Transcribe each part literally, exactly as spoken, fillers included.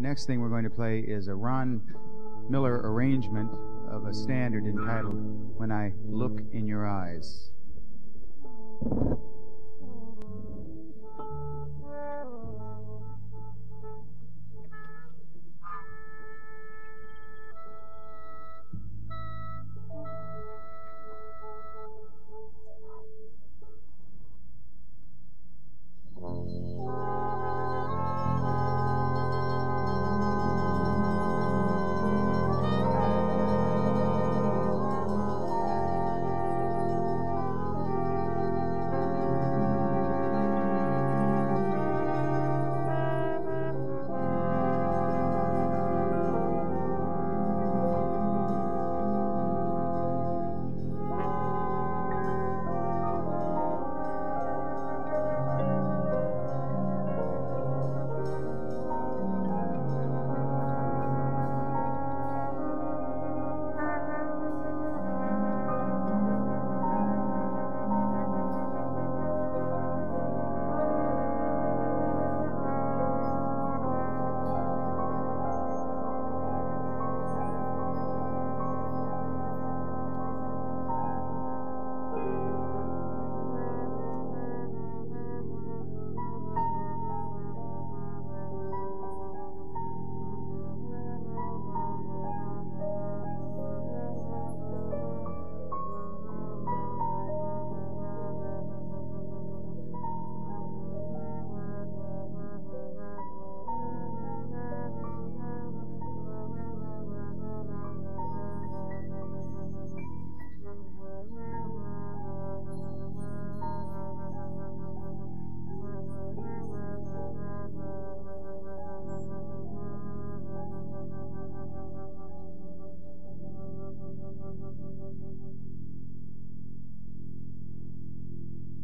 Next thing we're going to play is a Ron Miller arrangement of a standard entitled When I Look in Your Eyes.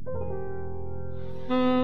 You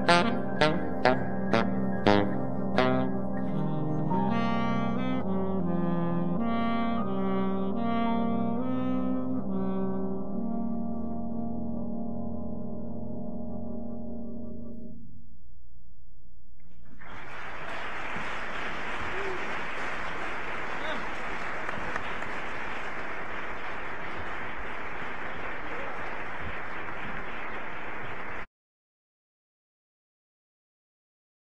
Thank you.